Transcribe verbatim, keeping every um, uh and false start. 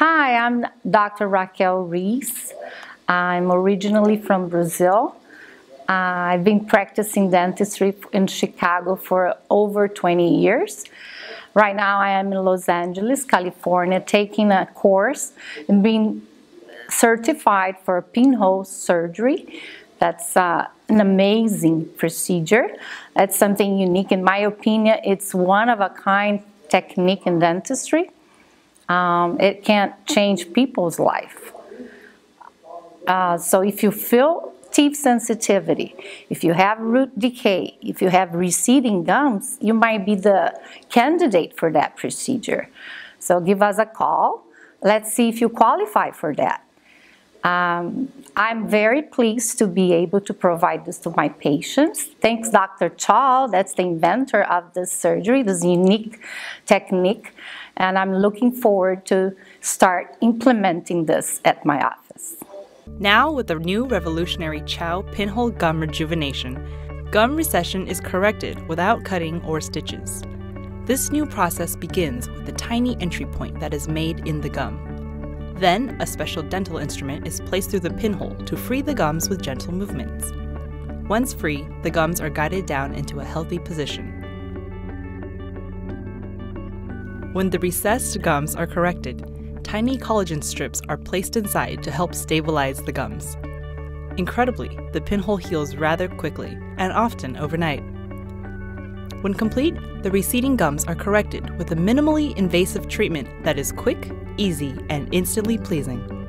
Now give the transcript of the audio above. Hi, I'm Doctor Raquel Reis. I'm originally from Brazil. Uh, I've been practicing dentistry in Chicago for over twenty years. Right now I am in Los Angeles, California, taking a course and being certified for pinhole surgery. That's uh, an amazing procedure. That's something unique. In my opinion, it's one of a kind technique in dentistry. Um, it can change people's life. Uh, so if you feel teeth sensitivity, if you have root decay, if you have receding gums, you might be the candidate for that procedure. So give us a call. Let's see if you qualify for that. Um, I'm very pleased to be able to provide this to my patients. Thanks, Doctor Chow, that's the inventor of this surgery, this unique technique, and I'm looking forward to start implementing this at my office. Now with the new revolutionary Chow Pinhole Gum Rejuvenation, gum recession is corrected without cutting or stitches. This new process begins with a tiny entry point that is made in the gum. Then, a special dental instrument is placed through the pinhole to free the gums with gentle movements. Once free, the gums are guided down into a healthy position. When the recessed gums are corrected, tiny collagen strips are placed inside to help stabilize the gums. Incredibly, the pinhole heals rather quickly, and often overnight. When complete, the receding gums are corrected with a minimally invasive treatment that is quick, easy, and instantly pleasing.